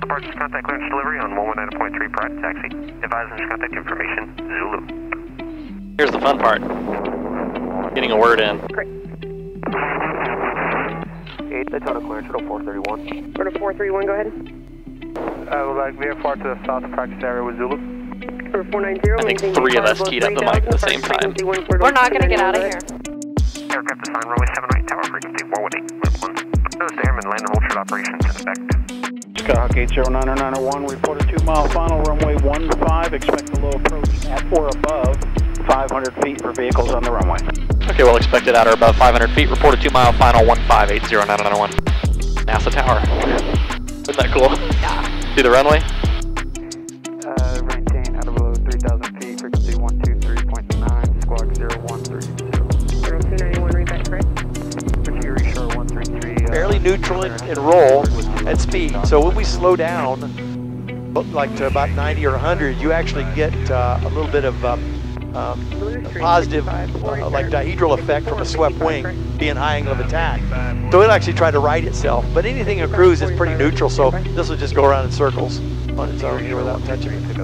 Departure contact clearance delivery on 119.3 private taxi. Advising contact information, Zulu. Here's the fun part. Getting a word in. Great. 8, Daytona clearance, Riddle 431. Riddle 431, go ahead. I would like VFR to the south practice area with Zulu. Riddle 490. I think 3 of us teed up the mic at the same time. We're not going to get out of here. Aircraft assigned runway 78, tower frequency 418.1. Those to airmen, land and hold short operation to effect. Skyhawk 809091, report a 2-mile final, runway 15, expect a low approach at or above 500 feet for vehicles on the runway. Okay, well expected at or above 500 feet, report a 2-mile final, 15809091. NASA Tower. Isn't that cool? Yeah. See the runway? Maintain at or below 3,000 feet, frequency 123.9, squawk 0130. 0291, read that correct? Mercury Shore 133. Fairly neutral and roll. At speed, so when we slow down, like to about 90 or 100, you actually get a little bit of positive, like dihedral effect from a swept wing being high angle of attack. So it'll actually try to right itself, but anything in cruise is pretty neutral, so this will just go around in circles on its own here without touching it.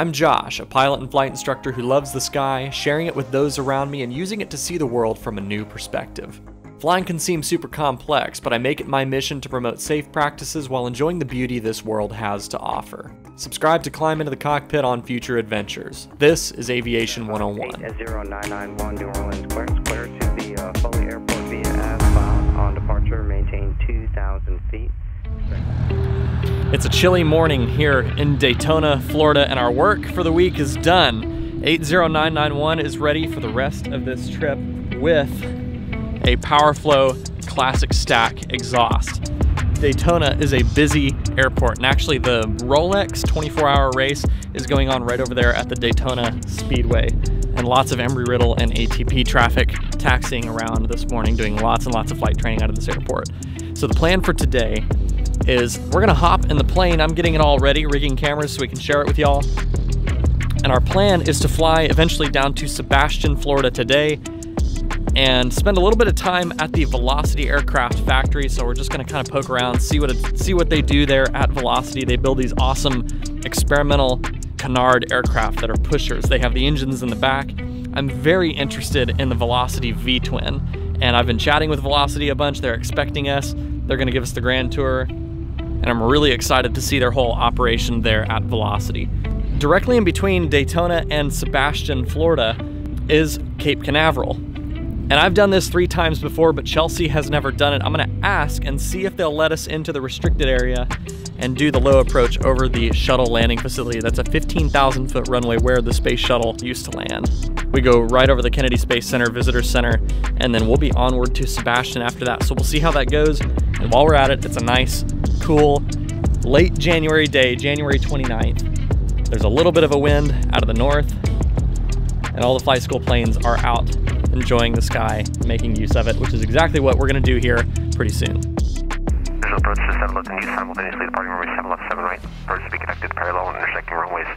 I'm Josh, a pilot and flight instructor who loves the sky, sharing it with those around me and using it to see the world from a new perspective. Flying can seem super complex, but I make it my mission to promote safe practices while enjoying the beauty this world has to offer. Subscribe to Climb Into the Cockpit on future adventures. This is Aviation 101. 0991 New Orleans Square to the Foley Airport via F5 on departure, maintain 2,000 feet. It's a chilly morning here in Daytona, Florida, and our work for the week is done. 80991 is ready for the rest of this trip with a PowerFlow Classic Stack exhaust. Daytona is a busy airport, and actually the Rolex 24-hour race is going on right over there at the Daytona Speedway, and lots of Embry-Riddle and ATP traffic taxiing around this morning, doing lots and lots of flight training out of this airport. So the plan for today is we're gonna hop in the plane. I'm getting it all ready, rigging cameras so we can share it with y'all. And our plan is to fly eventually down to Sebastian, Florida today and spend a little bit of time at the Velocity aircraft factory. So we're just gonna kind of poke around, see what they do there at Velocity. They build these awesome experimental canard aircraft that are pushers. They have the engines in the back. I'm very interested in the Velocity V-twin, and I've been chatting with Velocity a bunch. They're expecting us. They're gonna give us the grand tour. And I'm really excited to see their whole operation there at Velocity. Directly in between Daytona and Sebastian, Florida, is Cape Canaveral. And I've done this 3 times before, but Chelsea has never done it. I'm gonna ask and see if they'll let us into the restricted area and do the low approach over the shuttle landing facility. That's a 15,000 foot runway where the space shuttle used to land. We go right over the Kennedy Space Center, Visitor Center, and then we'll be onward to Sebastian after that. So we'll see how that goes. And while we're at it, it's a nice, cool, late January day, January 29th. There's a little bit of a wind out of the north, and all the flight school planes are out enjoying the sky, making use of it, which is exactly what we're gonna do here pretty soon. Visual approach to 7 left and use simultaneously departing runway 7 left, 7 right. Approach to be connected parallel and intersecting runways.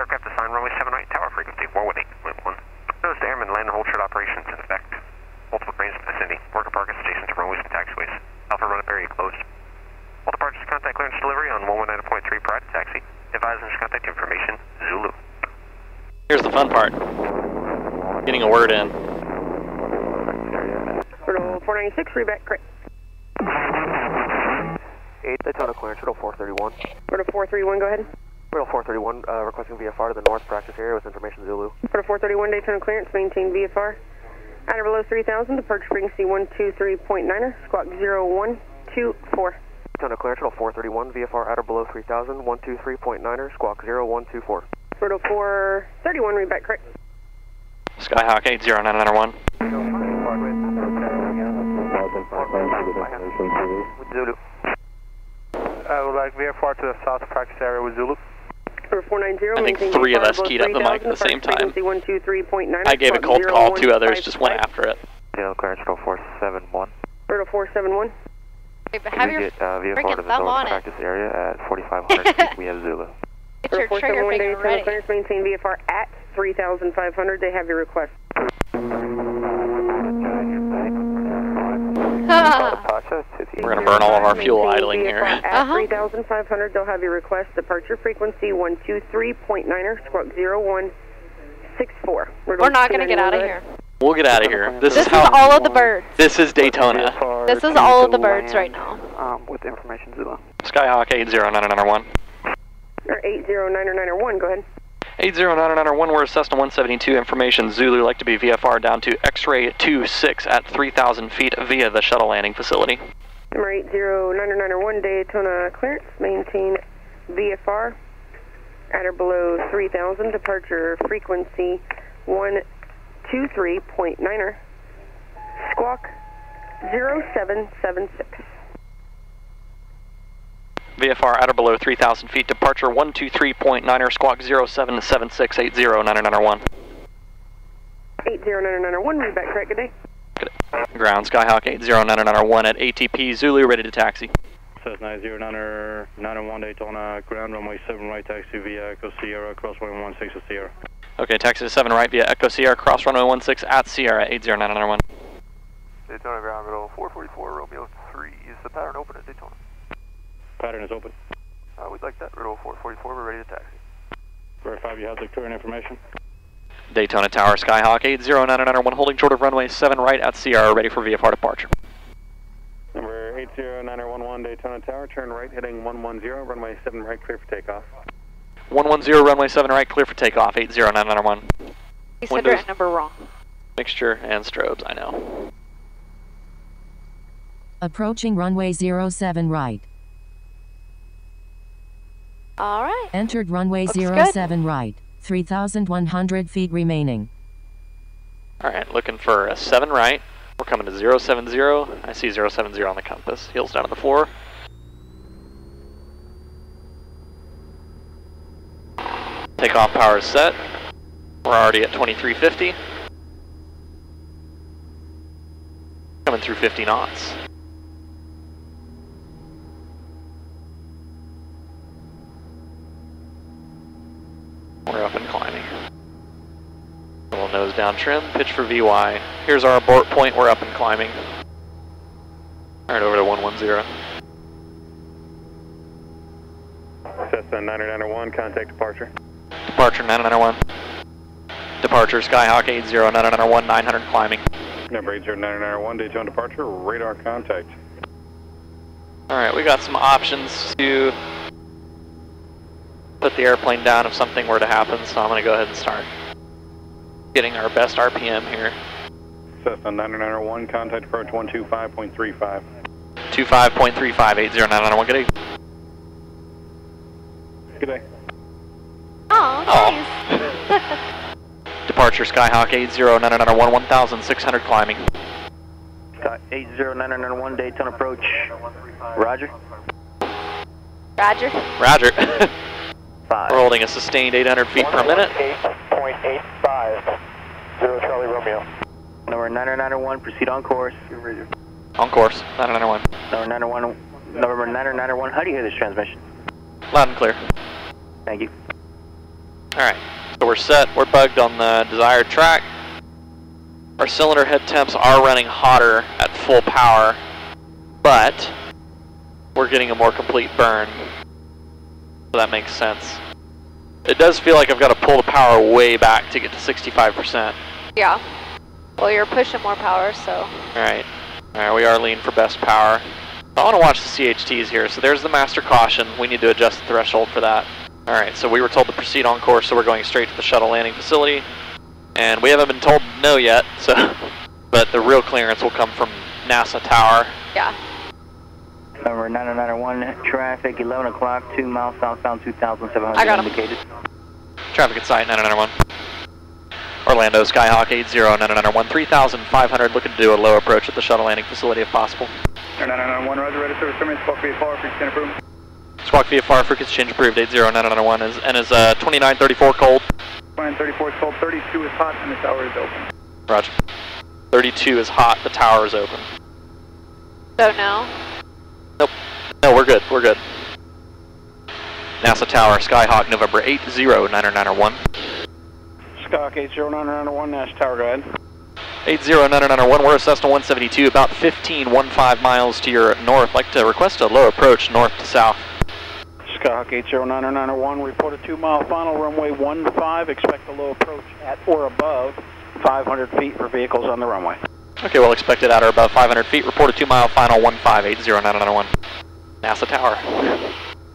Aircraft assigned runway 7 right, tower frequency 418.1. Those to airmen, land and hold short operations in effect. Multiple cranes ascending. Work and park is adjacent to runways and taxiways. Alpha run up area closed. All departures to contact clearance delivery on 119.3 private taxi. Advising contact information, Zulu. Here's the fun part. Getting a word in. 496, read back, correct. 8, Daytona clearance, Riddle 431. Riddle 431, go ahead. Riddle 431, requesting VFR to the north practice area with information, Zulu. Riddle 431, Daytona clearance, maintain VFR. At or below 3,000, departure frequency 123.9er, squawk 0124. Daytona clearance, Riddle 431, VFR at or below 3,000, 123.9er, squawk 0124. Riddle 431, read back, correct. Skyhawk 80991. Zulu. I would like VFR to the south practice area with Zulu. 490, I think 3 of us keyed up the mic at the same time. I gave a cold call, 2 others just went after it. Daytona clearance, Riddle 471. Riddle 471. Hey, but have you get VFR to the north practice area at 4,500 feet? We have Zulu. It's your trigger finger ready. Clearance, maintain VFR at 3,500. They have your request. We're going to burn all of our fuel idling here. At 3,500, they'll have your request. Departure frequency 123.9er squawk 0164. We're not going to get out of here. We'll get out of here. This is all of the birds. This is Daytona. This is all of the birds right now. With information, Zula. Skyhawk 809901. Or 809901, go ahead. 809901, we're Cessna 172, information Zulu, like to be VFR down to X-ray 26 at 3,000 feet via the shuttle landing facility. Number 809901, Daytona clearance, maintain VFR at or below 3,000, departure frequency 123.9er, squawk 0776. VFR at or below 3,000 feet, departure 123.9er, squawk 0776, 809901. 809901, read back correct, good day. Good day. Ground, Skyhawk 809901 at ATP, Zulu, ready to taxi. Cessna 809901 Daytona, ground runway 7 right, taxi via Echo Sierra, cross runway 16 at Sierra. Okay, taxi to 7 right via Echo Sierra, cross runway 16 at Sierra, 809901. Daytona ground, Riddle 444, Romeo 3, is the pattern open at Daytona? Pattern is open. We'd like that. Riddle 444, we're ready to taxi. Verify you have the current information. Daytona Tower, Skyhawk 809901, holding short of runway 7 right at Sierra, ready for VFR departure. Number 809911, Daytona Tower, turn right, heading 110, runway 7 right, clear for takeoff. 110, runway 7 right, clear for takeoff, 809901. You said that number wrong. Mixture and strobes, I know. Approaching runway 07 right. All right. Entered runway 07 right, 3,100 feet remaining. All right, looking for a 7 right. We're coming to 070. I see 070 on the compass. Heels down to the floor. Takeoff power is set. We're already at 2350. Coming through 50 knots. We're up and climbing. Little nose down trim, pitch for VY. Here's our abort point, we're up and climbing. Alright, over to 110. Cessna 9901, contact departure. Departure 9901. Departure Skyhawk 809901, 900 climbing. Number 809901, Daytona departure, radar contact. Alright, we got some options to put the airplane down if something were to happen, so I'm going to go ahead and start getting our best RPM here. Cessna 9901, contact approach 125.35. 25.35, 809901, good day. Good day. Oh, nice. Departure Skyhawk 809901, 1,600 climbing. 809901, Daytona approach, roger. Roger. Roger. We're holding a sustained 800 feet per minute. 8.85, 0 Charlie Romeo. Number 9901, proceed on course. On course, 9901. Number 9901, how do you hear this transmission? Loud and clear. Thank you. Alright, so we're set, we're bugged on the desired track. Our cylinder head temps are running hotter at full power, but we're getting a more complete burn. So that makes sense. It does feel like I've got to pull the power way back to get to 65%. Yeah. Well, you're pushing more power, so. Alright. Alright, we are lean for best power. I want to watch the CHTs here, so there's the master caution. We need to adjust the threshold for that. Alright, so we were told to proceed on course, so we're going straight to the shuttle landing facility. And we haven't been told no yet, so. But the real clearance will come from NASA Tower. Yeah. Number 9901, traffic 11 o'clock, 2 miles southbound, 2,700. I got him. Indicated. Traffic at site, 9901. Orlando, Skyhawk 809901, 3,500, looking to do a low approach at the shuttle landing facility if possible. 9901, roger, ready service terminal, squawk VFR, frequency change approved. Squawk VFR, frequency change approved, 809901, is 2934 cold. 2934 is cold, 32 is hot, and the tower is open. Roger. 32 is hot, the tower is open. So now? Nope. No, we're good. We're good. NASA Tower, Skyhawk, November 809901. Skyhawk 809901, NASA Tower, go ahead. 80991, we're a Cessna 172, about 1515 miles to your north. Like to request a low approach north to south. Skyhawk 80991, report a 2-mile final, runway 15, expect a low approach at or above 500 feet for vehicles on the runway. Okay, well expected at or above 500 feet, report a 2-mile final, 15, 80991. NASA Tower.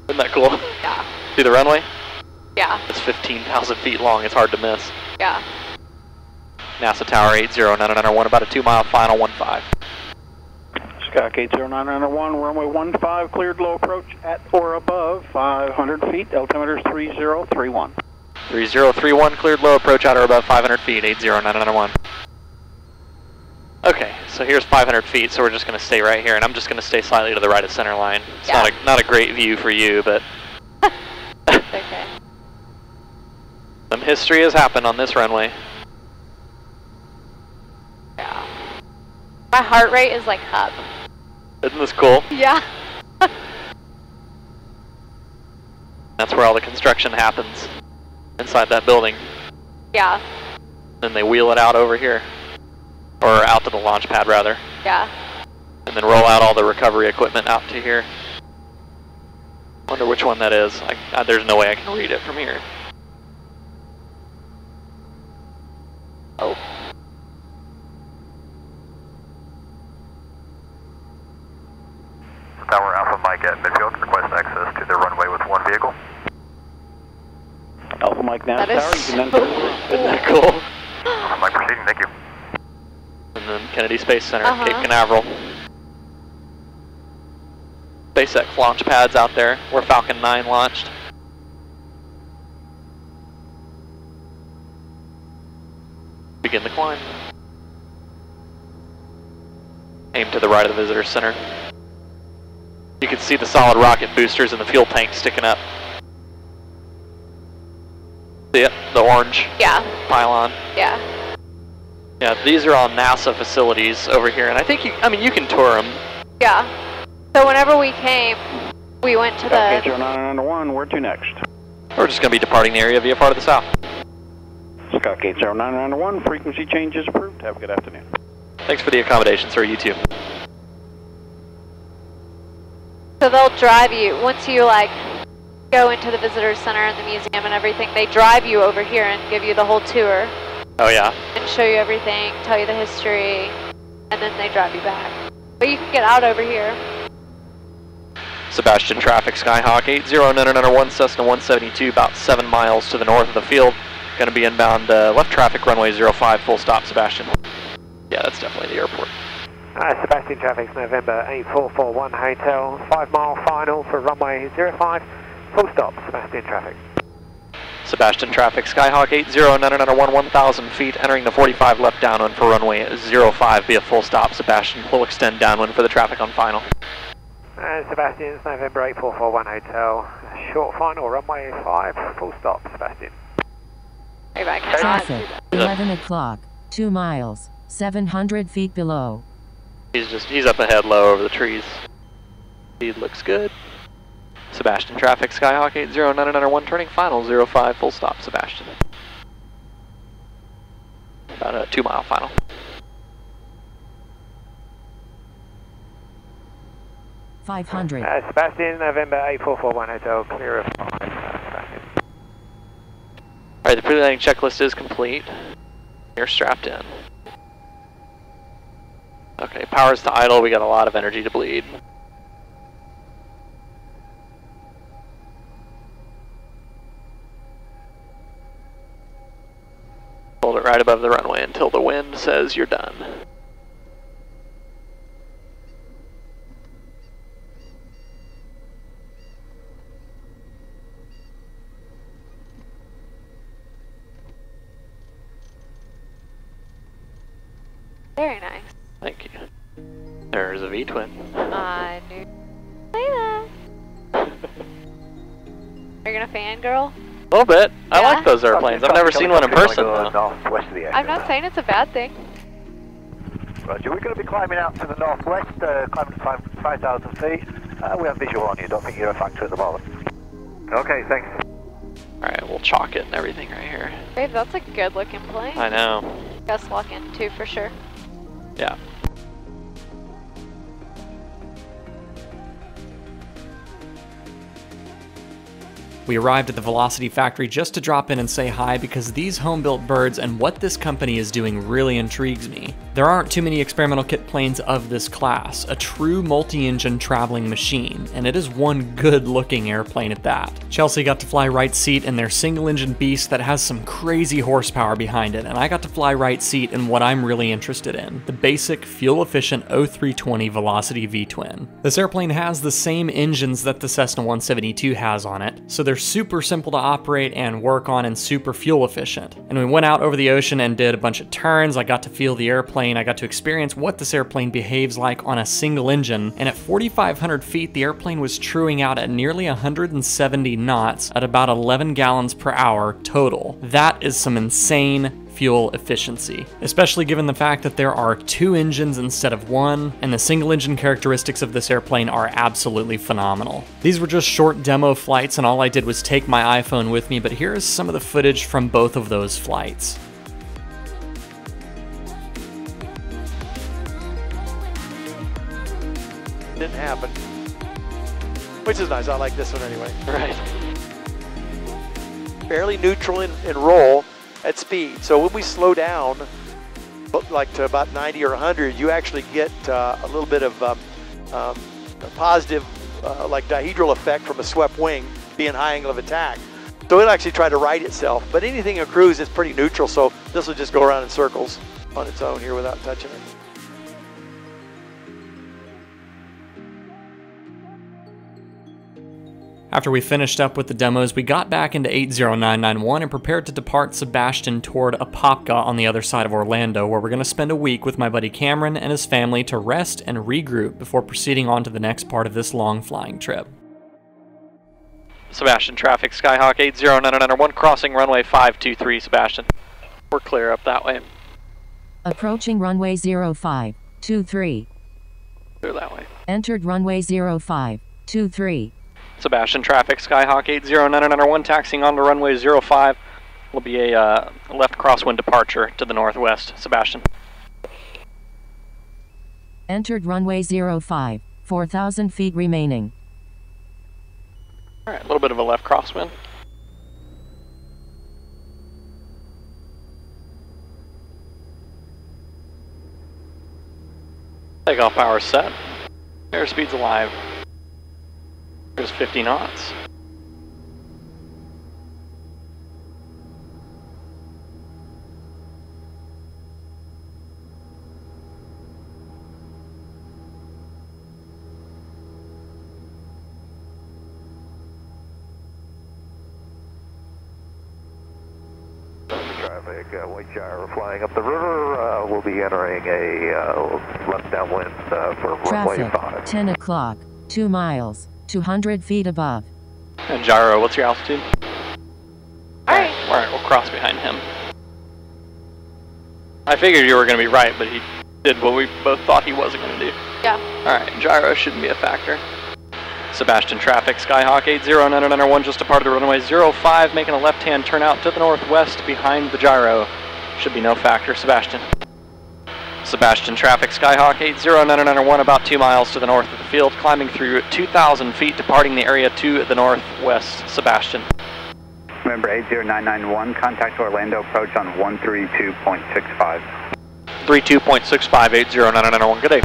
Isn't that cool? Yeah. See the runway? Yeah. It's 15,000 feet long, it's hard to miss. Yeah. NASA Tower 80991, about a 2-mile final, 15. Skyhawk 80991, runway 15, cleared low approach at or above 500 feet, altimeter 3031. 3031, cleared low approach at or above 500 feet, 80991. Okay, so here's 500 feet, so we're just going to stay right here, and I'm just going to stay slightly to the right of center line. It's yeah. not a great view for you, but... okay. Some history has happened on this runway. Yeah. My heart rate is like up. Isn't this cool? Yeah. That's where all the construction happens, inside that building. Yeah. Then they wheel it out over here, or out to the launch pad rather. Yeah. And then roll out all the recovery equipment out to here. Wonder which one that is. There's no way I can read it from here. Oh. Tower Alpha Mike at midfield, request access to the runway with one vehicle. Alpha Mike now, Tower, you can then cool. Isn't that cool? Alpha Mike proceeding, thank you. And then Kennedy Space Center, Cape Canaveral. SpaceX launch pads out there, where Falcon 9 launched. Begin the climb. Aim to the right of the visitor center. You can see the solid rocket boosters and the fuel tank sticking up. See it? The orange pylon. Yeah. Yeah, these are all NASA facilities over here, and I think you can tour them. Yeah. So whenever we came, we went to the... Skyhawk 80991, where to next? We're just going to be departing the area via part of the south. Skyhawk 80991, frequency change is approved. Have a good afternoon. Thanks for the accommodation, sir. You too. So they'll drive you, once you like go into the visitor center and the museum and everything, they drive you over here and give you the whole tour. Oh yeah. And show you everything, tell you the history, and then they drive you back. But you can get out over here. Sebastian traffic, Skyhawk 80991, Cessna 172, about 7 miles to the north of the field. Going to be inbound left traffic, runway 05, full stop, Sebastian. Yeah, that's definitely the airport. Sebastian traffic's November 8441 Hotel, 5-mile final for runway 05, full stop, Sebastian traffic. Sebastian traffic, Skyhawk 80991, 1000 feet, entering the 45 left downwind for runway 05, be a full stop, Sebastian, will extend downwind for the traffic on final. Sebastian's November 8441 Hotel, short final, runway 5, full stop, Sebastian. Hey, back. Traffic, 11 o'clock, 2 miles, 700 feet below. He's up ahead low over the trees. Speed looks good. Sebastian traffic, Skyhawk 80991, turning final 05, full stop, Sebastian. About a 2-mile final. Sebastian, November 8441 Hotel, clear of 5, Sebastian. Alright, the pre-landing checklist is complete. You're strapped in. Okay, power's to idle, we got a lot of energy to bleed. Hold it right above the runway until the wind says you're done. Very nice. Thank you. There's a V-twin. I knew that. Are you gonna fangirl? A little bit. Yeah. I like those airplanes. I've never seen one in person though. I'm not saying it's a bad thing. Roger, we're gonna be climbing out to the northwest, climbing to 5,000 feet. We have visual on you, don't think you're a factor at the moment. Okay, thanks. Alright, we'll chalk it and everything right here. Babe, that's a good looking plane. I know. us lock in too, for sure. Yeah. We arrived at the Velocity factory just to drop in and say hi because these home-built birds and what this company is doing really intrigues me. There aren't too many experimental kit planes of this class, a true multi-engine traveling machine, and it is one good-looking airplane at that. Chelsea got to fly right seat in their single-engine beast that has some crazy horsepower behind it, and I got to fly right seat in what I'm really interested in, the basic, fuel-efficient 0320 Velocity V-twin. This airplane has the same engines that the Cessna 172 has on it, so they're super simple to operate and work on and super fuel efficient. And we went out over the ocean and did a bunch of turns. I got to feel the airplane. I got to experience what this airplane behaves like on a single engine. And at 4,500 feet, the airplane was truing out at nearly 170 knots at about 11 gallons per hour total. That is some insane fuel efficiency, especially given the fact that there are two engines instead of one, and the single engine characteristics of this airplane are absolutely phenomenal. These were just short demo flights, and all I did was take my iPhone with me, but here is some of the footage from both of those flights. Didn't happen, which is nice. I like this one anyway. Right. Fairly neutral in roll at speed. So when we slow down, like to about 90 or 100, you actually get a little bit of a positive like dihedral effect from a swept wing being high angle of attack. So it'll actually try to right itself. But anything in cruise is pretty neutral, so this will just go around in circles on its own here without touching it. After we finished up with the demos, we got back into 80991 and prepared to depart Sebastian toward Apopka on the other side of Orlando, where we're going to spend a week with my buddy Cameron and his family to rest and regroup before proceeding on to the next part of this long flying trip. Sebastian traffic, Skyhawk 80991 crossing runway 523, Sebastian. We're clear up that way. Approaching runway 0523. Clear that way. Entered runway 0523. Sebastian traffic, Skyhawk 80991, taxiing onto runway 05. Will be a left crosswind departure to the northwest. Sebastian. Entered runway 05, 4,000 feet remaining. All right, a little bit of a left crosswind. Takeoff power set. Airspeed's alive. Is 50 knots. Traffic, white gyro flying up the river. We'll be entering a left downwind for runway 5. 10 o'clock, 2 miles. 200 feet above. And gyro, what's your altitude? Alright. Alright, we'll cross behind him. I figured you were going to be right, but he did what we both thought he wasn't going to do. Yeah. Alright, gyro shouldn't be a factor. Sebastian traffic, Skyhawk 80991 just departed the runway 05, making a left-hand turnout to the northwest behind the gyro. Should be no factor, Sebastian. Sebastian traffic, Skyhawk 80991, about 2 miles to the north of the field, climbing through 2,000 feet, departing the area to the northwest, Sebastian. Remember 80991, contact Orlando, approach on 132.65. 32.65, 80991, good day.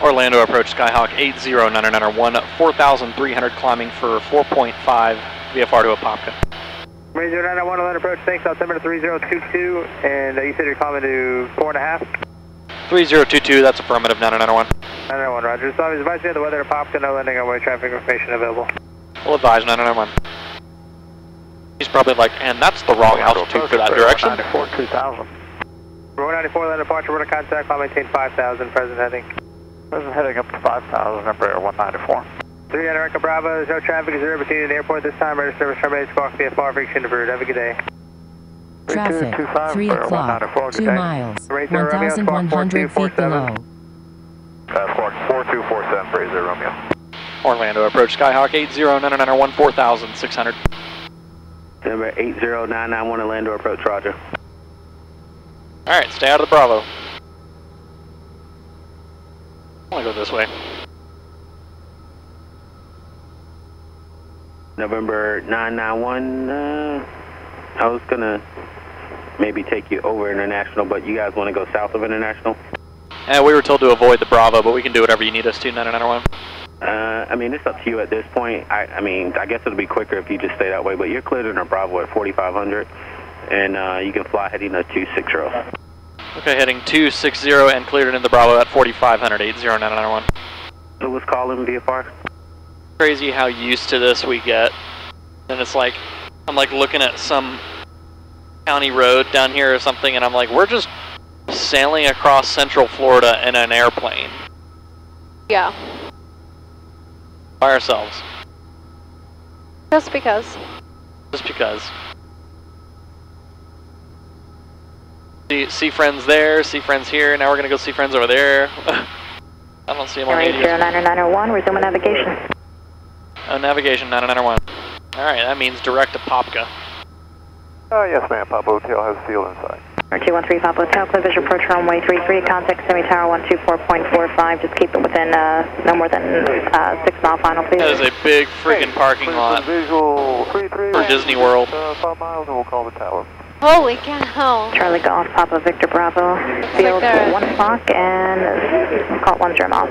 Orlando approach, Skyhawk 80991, 4,300, climbing for 4.5, VFR to Apopka. Ranger 991, Orlando approach, thanks, altimeter 3022, and you said you're climbing to 4.5? 3022, that's affirmative, 991. 991, roger. So I was advising you the weather to pop to no landing on way traffic information available. We'll advise 991. He's probably like, and that's the wrong altitude for that direction. 194, 2000. 194, land departure, we're to contact, climb maintain 5000, present heading. Present heading up to 5000, number 194. 3 Antarctica Bravo, there's no traffic, is there between the airport this time, register service terminated, squawk VFR, frequency diverted, have a good day. Traffic, 3 o'clock, 2 miles, 1,100 feet below. Squawk 4247, Fraser Romeo. Orlando approach, Skyhawk 80991, 4,600. Number 80991, Orlando approach, roger. Alright, stay out of the Bravo. I'm gonna go this way. November 991, I was gonna maybe take you over International, but you guys wanna go south of International? We were told to avoid the Bravo, but we can do whatever you need us to, 991. I mean, it's up to you at this point. I mean, I guess it'll be quicker if you just stay that way, but you're cleared in a Bravo at 4500, and you can fly heading to 260. Okay, heading 260 and cleared in the Bravo at 4500, 80991. Who was calling VFR? Crazy how used to this we get, and it's like I'm like looking at some county road down here or something, and I'm like, we're just sailing across Central Florida in an airplane. Yeah. By ourselves. Just because. Just because. See friends there, see friends here. Now we're gonna go see friends over there. I don't see them on the 0901, resume navigation. Oh, navigation 0901. All right, that means direct to Apopka. Oh yes, ma'am. Pop Hotel has sealed inside. 213 Pop Hotel, clear visual approach runway 33. Contact semi tower 124.45. Just keep it within no more than 6 mile final, please. That is a big friggin' parking lot. Visual 33 for Disney World. 5 miles, and we'll call the tower. Holy cow! Charlie Golf, Papa Victor Bravo, field like 1 o'clock, and we'll call it 10 knots. A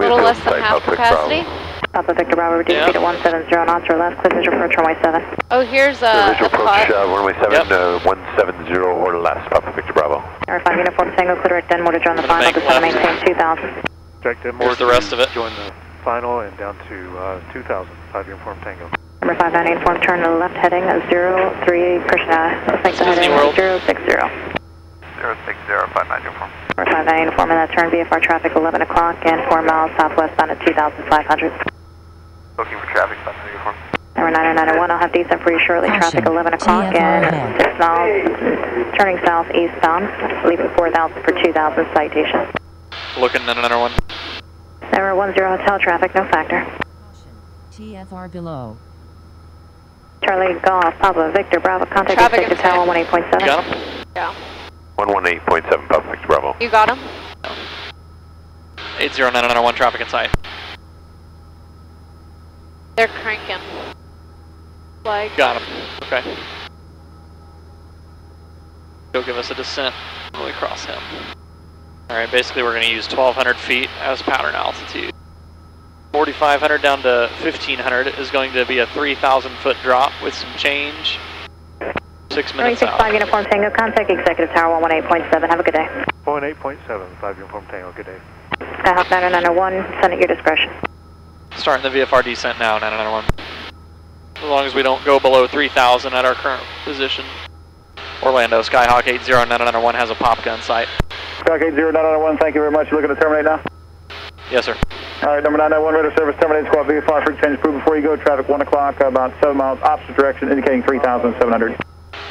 little less than half capacity. Papa Victor Bravo, reduce speed at 170 knots or less. Clear visual approach runway 7. Oh, here's visual approach runway 7 to 170 or less. Papa Victor Bravo. Air 5 uniform Tango, clear at Denmore to join the final to 718-2000. Direct Denmore to the rest of it. Join the final and down to 2000. 5 uniform Tango. Number 598, turn to the left heading 038 Krishna. Thanks for heading 060. 060, 594. Number 598, and that turn VFR traffic 11 o'clock and 4 miles southwestbound at 2500. Looking for traffic, 594. Number 991, I'll have descent for you shortly. Traffic 11 o'clock and 6 miles, turning south eastbound, leaving 4000 for 2000 citation. Looking 991. Number 10 hotel traffic, no factor. TFR below. Charlie Golf, Papa Victor Bravo, contact traffic to tower 118.7. You got him? Yeah. 118.7, Papa Victor Bravo. You got him? 80991, traffic inside. They're cranking. Like. Got him. Okay. He'll give us a descent when we cross him. Alright, basically we're going to use 1,200 feet as pattern altitude. 4,500 down to 1,500 is going to be a 3,000 foot drop with some change. 6 minutes out. 5 Uniform Tango, contact Executive Tower 118.7. Have a good day. 118.7, 5 Uniform Tango, good day. Skyhawk 9091, send at your discretion. Starting the VFR descent now, 9091. As long as we don't go below 3,000 at our current position. Orlando, Skyhawk 80991 has a Apopka in sight. Skyhawk 80991, thank you very much. You're looking to terminate now? Yes, sir. Alright, number 991, radar service, terminate squad VFR, for change approved before you go, traffic 1 o'clock, about 7 miles, opposite direction, indicating 3,700. Alright,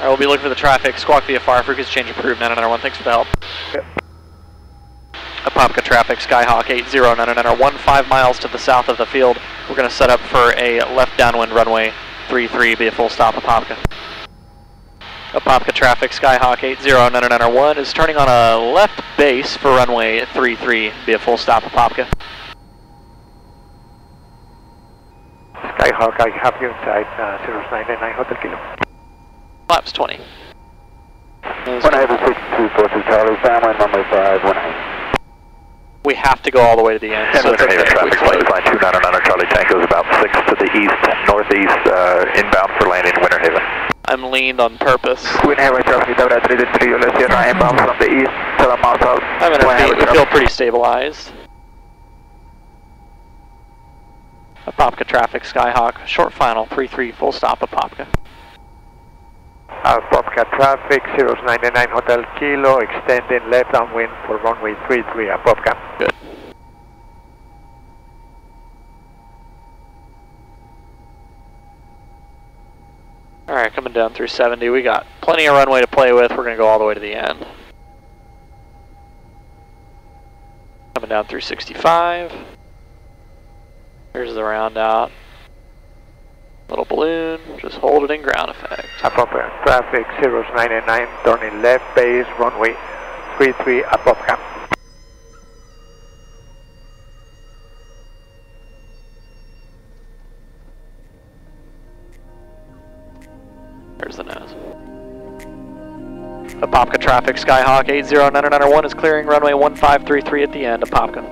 we'll be looking for the traffic, squawk VFR, frequency change approved, 991, thanks for the help. Yep. Apopka traffic, Skyhawk 80991, 5 miles to the south of the field, we're going to set up for a left downwind runway 33, be a full stop, Apopka. Apopka traffic, Skyhawk 80991 is turning on a left base for runway 33, be a full stop, Apopka. Skyhawk, I have you inside 099 Hotel Kilo. Flaps 20. 192 Forces Charlie, family number 519. We have to go all the way to the end. So okay. Traffic line 2909 Charlie Tango is about 6 to the east, northeast, inbound for landing in Winter Haven. I'm leaned on purpose. Winter Haven Charlie, WR333, Ola Sierra, inbound from the east, 7 miles south. I'm going to feel pretty stabilized. Apopka traffic, Skyhawk, short final, 33, full stop, Apopka. Apopka traffic, 099 Hotel Kilo, extending left downwind for runway 33, Apopka. Good. Alright, coming down through 70, we got plenty of runway to play with, we're going to go all the way to the end. Coming down through 65. Here's the round out. Little balloon, just hold it in ground effect. Apopka, traffic 099, turning left base, runway 33, Apopka. There's the nose. Apopka traffic, Skyhawk 80991 is clearing runway 1533 at the end, Apopka.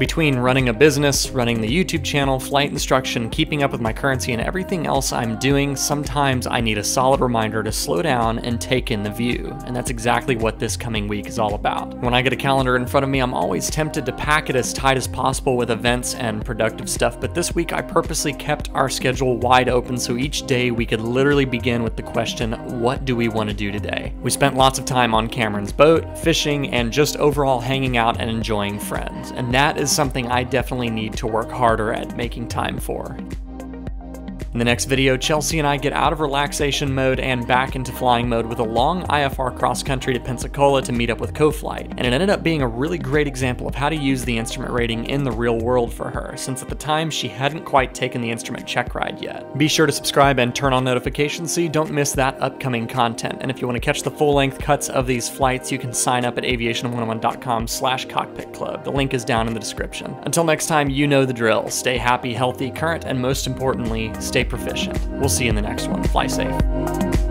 Between running a business, running the YouTube channel, flight instruction, keeping up with my currency, and everything else I'm doing, sometimes I need a solid reminder to slow down and take in the view. And that's exactly what this coming week is all about. When I get a calendar in front of me, I'm always tempted to pack it as tight as possible with events and productive stuff, but this week I purposely kept our schedule wide open so each day we could literally begin with the question, what do we want to do today? We spent lots of time on Cameron's boat, fishing, and just overall hanging out and enjoying friends. And that is something I definitely need to work harder at making time for. In the next video, Chelsea and I get out of relaxation mode and back into flying mode with a long IFR cross-country to Pensacola to meet up with CoFlight, and it ended up being a really great example of how to use the instrument rating in the real world for her, since at the time she hadn't quite taken the instrument check ride yet. Be sure to subscribe and turn on notifications so you don't miss that upcoming content, and if you want to catch the full-length cuts of these flights, you can sign up at aviation101.com/cockpitclub. The link is down in the description. Until next time, you know the drill. Stay happy, healthy, current, and most importantly, stay proficient. We'll see you in the next one. Fly safe.